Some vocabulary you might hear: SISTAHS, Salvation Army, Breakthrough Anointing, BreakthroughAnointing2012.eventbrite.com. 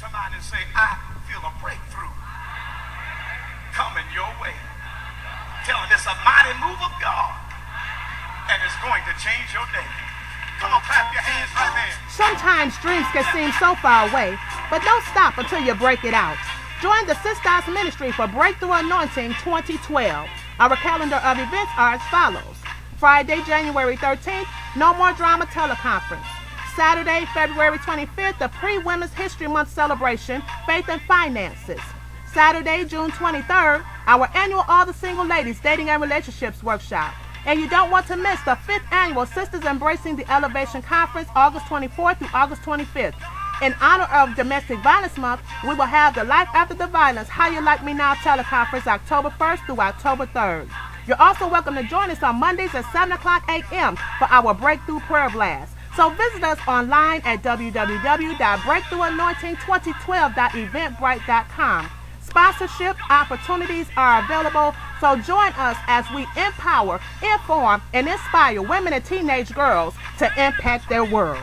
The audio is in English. somebody and say, I feel a breakthrough coming your way. Tell them it's a mighty move of God, and it's going to change your day. Come on, clap your hands right there. Sometimes dreams can seem so far away, but don't stop until you break it out. Join the SISTAHS ministry for Breakthrough Anointing 2012. Our calendar of events are as follows. Friday, January 13th, No More Drama teleconference. Saturday, February 25th, the Pre-Women's History Month celebration, Faith and Finances. Saturday, June 23rd, our annual All the Single Ladies Dating and Relationships workshop. And you don't want to miss the 5th annual Sisters Embracing the Elevation Conference, August 24th through August 25th. In honor of Domestic Violence Month, we will have the Life After the Violence, How You Like Me Now teleconference October 1st through October 3rd. You're also welcome to join us on Mondays at 7 o'clock a.m. for our Breakthrough Prayer Blast. So visit us online at www.BreakthroughAnointing2012.eventbrite.com. Sponsorship opportunities are available, so join us as we empower, inform, and inspire women and teenage girls to impact their world.